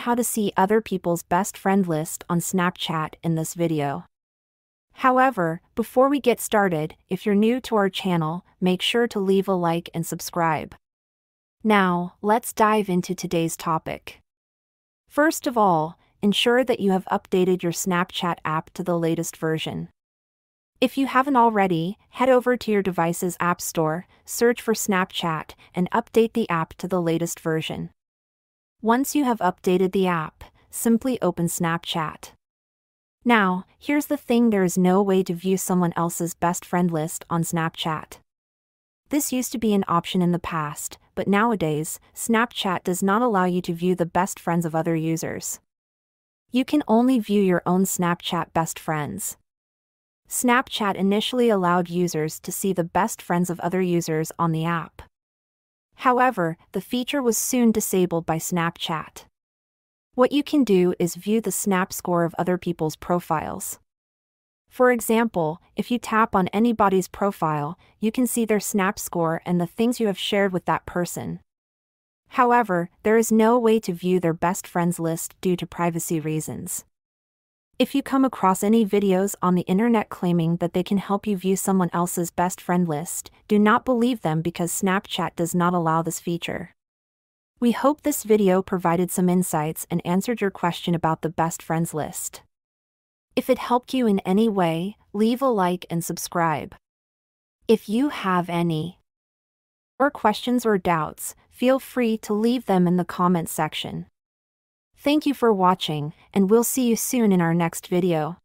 how to see other people's best friend list on Snapchat in this video. However, before we get started, if you're new to our channel, make sure to leave a like and subscribe. Now, let's dive into today's topic. First of all, ensure that you have updated your Snapchat app to the latest version. If you haven't already, head over to your device's app store, search for Snapchat, and update the app to the latest version. Once you have updated the app, simply open Snapchat. Now, here's the thing: there is no way to view someone else's best friend list on Snapchat. This used to be an option in the past, but nowadays, Snapchat does not allow you to view the best friends of other users. You can only view your own Snapchat best friends. Snapchat initially allowed users to see the best friends of other users on the app. However, the feature was soon disabled by Snapchat. What you can do is view the Snap score of other people's profiles. For example, if you tap on anybody's profile, you can see their Snap score and the things you have shared with that person. However, there is no way to view their best friends list due to privacy reasons. If you come across any videos on the internet claiming that they can help you view someone else's best friend list, do not believe them because Snapchat does not allow this feature. We hope this video provided some insights and answered your question about the best friends list. If it helped you in any way, leave a like and subscribe. If you have any questions or doubts, feel free to leave them in the comments section. Thank you for watching, and we'll see you soon in our next video.